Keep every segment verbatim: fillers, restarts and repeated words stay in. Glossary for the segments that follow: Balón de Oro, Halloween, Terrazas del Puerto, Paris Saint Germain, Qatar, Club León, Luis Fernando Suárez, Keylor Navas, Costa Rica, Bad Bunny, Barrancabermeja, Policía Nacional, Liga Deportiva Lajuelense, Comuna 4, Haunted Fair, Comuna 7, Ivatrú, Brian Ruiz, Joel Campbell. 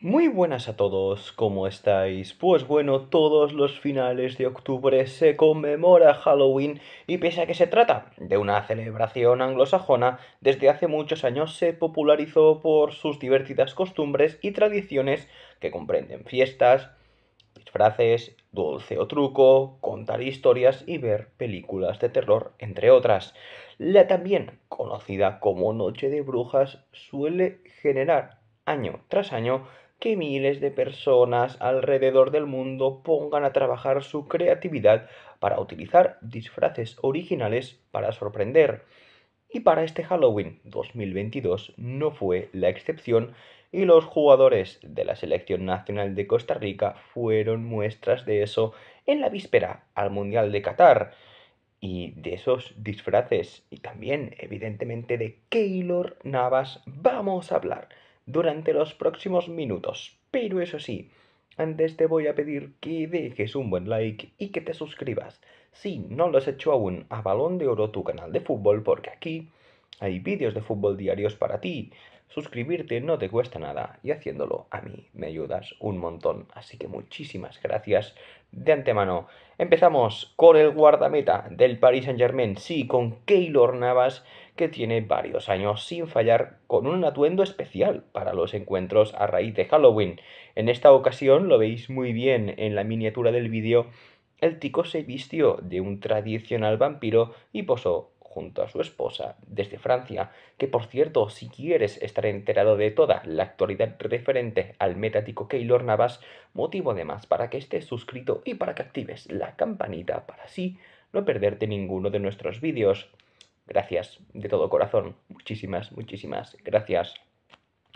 Muy buenas a todos, ¿cómo estáis? Pues bueno, todos los finales de octubre se conmemora Halloween y pese a que se trata de una celebración anglosajona, desde hace muchos años se popularizó por sus divertidas costumbres y tradiciones que comprenden fiestas, disfraces, dulce o truco, contar historias y ver películas de terror, entre otras. La también conocida como Noche de Brujas suele generar año tras año que miles de personas alrededor del mundo pongan a trabajar su creatividad para utilizar disfraces originales para sorprender. Y para este Halloween dos mil veintidós no fue la excepción y los jugadores de la Selección Nacional de Costa Rica fueron muestras de eso en la víspera al Mundial de Qatar. Y de esos disfraces y también evidentemente de Keylor Navas vamos a hablar durante los próximos minutos, pero eso sí, antes te voy a pedir que dejes un buen like y que te suscribas, si no lo has hecho aún, a Balón de Oro, tu canal de fútbol, porque aquí hay vídeos de fútbol diarios para ti. Suscribirte no te cuesta nada y haciéndolo a mí me ayudas un montón, así que muchísimas gracias de antemano. Empezamos con el guardameta del Paris Saint Germain, sí, con Keylor Navas, que tiene varios años sin fallar con un atuendo especial para los encuentros a raíz de Halloween. En esta ocasión, lo veis muy bien en la miniatura del vídeo, el tico se vistió de un tradicional vampiro y posó junto a su esposa desde Francia, que por cierto, si quieres estar enterado de toda la actualidad referente al metático Keylor Navas, motivo además para que estés suscrito y para que actives la campanita para así no perderte ninguno de nuestros vídeos. Gracias, de todo corazón. Muchísimas, muchísimas gracias.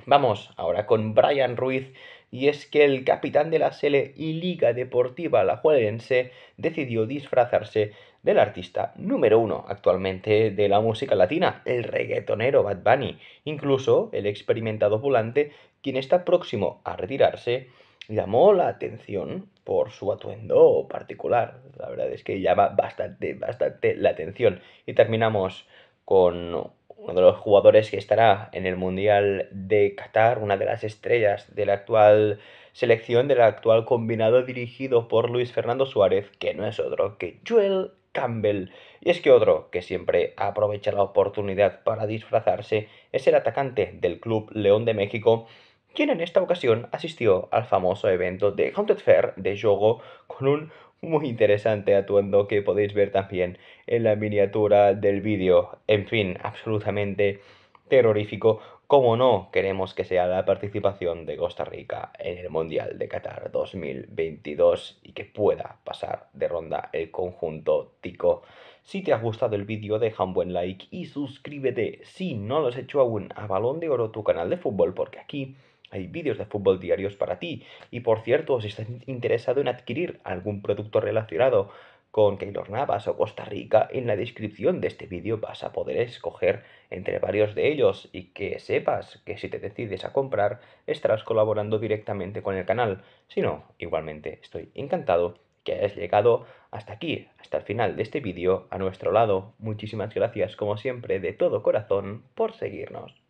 Vamos ahora con Brian Ruiz, y es que el capitán de la Sele y Liga Deportiva Lajuelense decidió disfrazarse del artista número uno actualmente de la música latina, el reggaetonero Bad Bunny. Incluso el experimentado volante, quien está próximo a retirarse, llamó la atención por su atuendo particular. La verdad es que llama bastante, bastante la atención. Y terminamos con uno de los jugadores que estará en el Mundial de Qatar, una de las estrellas de la actual selección, del actual combinado dirigido por Luis Fernando Suárez, que no es otro que Joel Campbell. Y es que otro que siempre aprovecha la oportunidad para disfrazarse es el atacante del Club León de México, quien en esta ocasión asistió al famoso evento de Haunted Fair de Yogo con un muy interesante atuendo que podéis ver también en la miniatura del vídeo. En fin, absolutamente terrorífico, como no queremos que sea la participación de Costa Rica en el Mundial de Qatar dos mil veintidós y que pueda pasar de ronda el conjunto tico. Si te ha gustado el vídeo, deja un buen like y suscríbete si no lo has hecho aún a Balón de Oro, tu canal de fútbol, porque aquí hay vídeos de fútbol diarios para ti. Y por cierto, si estás interesado en adquirir algún producto relacionado con Keylor Navas o Costa Rica, en la descripción de este vídeo vas a poder escoger entre varios de ellos. Y que sepas que si te decides a comprar, estarás colaborando directamente con el canal. Si no, igualmente estoy encantado que hayas llegado hasta aquí, hasta el final de este vídeo, a nuestro lado. Muchísimas gracias, como siempre, de todo corazón por seguirnos.